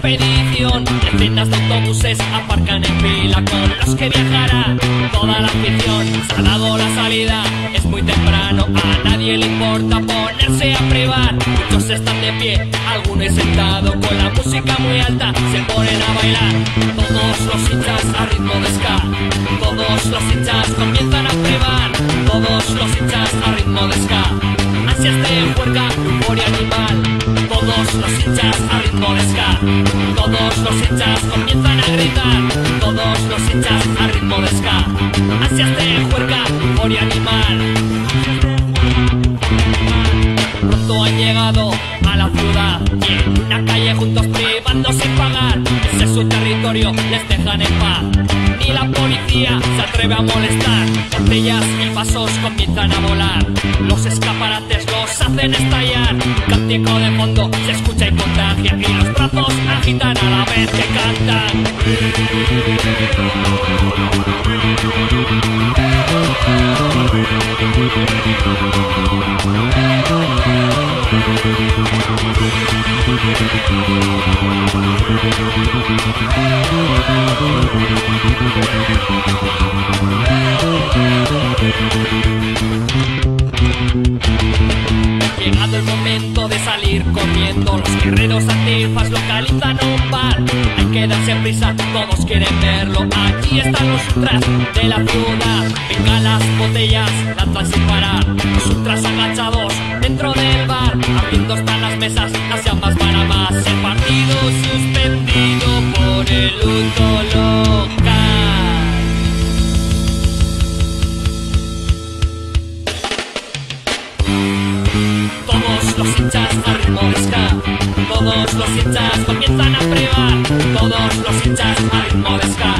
expedición, decenas de autobuses aparcan en fila con los que viajará toda la afición. Se ha dado la salida, es muy temprano, a nadie le importa ponerse a privar. Muchos están de pie, algunos sentados, con la música muy alta se ponen a bailar. Todos los hinchas a ritmo de ska, todos los hinchas comienzan a privar. Todos los hinchas a ritmo de ska, ansias de huerga, euforia animal. Todos los hinchas a ritmo de ska, todos los hinchas comienzan a gritar. Todos los hinchas a ritmo de ska, ansias de juerga, euforia animal. Pronto han llegado a la ciudad y en una calle juntos privando sin pagar. Ese es su territorio, les dejan en paz, ni la policía se atreve a molestar. Botellas y vasos comienzan a volar, los escaparates los hacen estallar. Cántico de fondo se escucha y contagia, y los brazos agitan a la vez que cantan. Llegado el momento de salir corriendo, los guerreros antifas localizan un bar. Hay que darse prisa, todos quieren verlo. Aquí están los ultras de la ciudad. Venga las botellas, lanzan sin parar. Los ultras agachados dentro del bar, abriendo están las mesas, las llamas para más. El partido suspendido por el luto local. Todos los hinchas a ritmo de ska, todos los hinchas comienzan a privar. Todos los hinchas a ritmo de ska,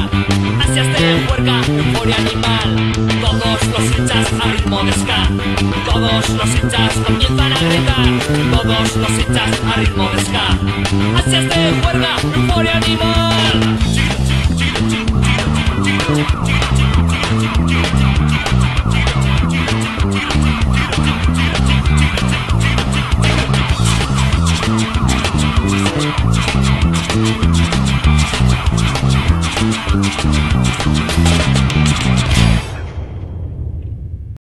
ansias de juerga, euforia animal. Todos los hinchas a ritmo de ska, todos los hinchas comienzan a gritar. Todos los hinchas a ritmo de ska, ansias de juerga, euforia animal.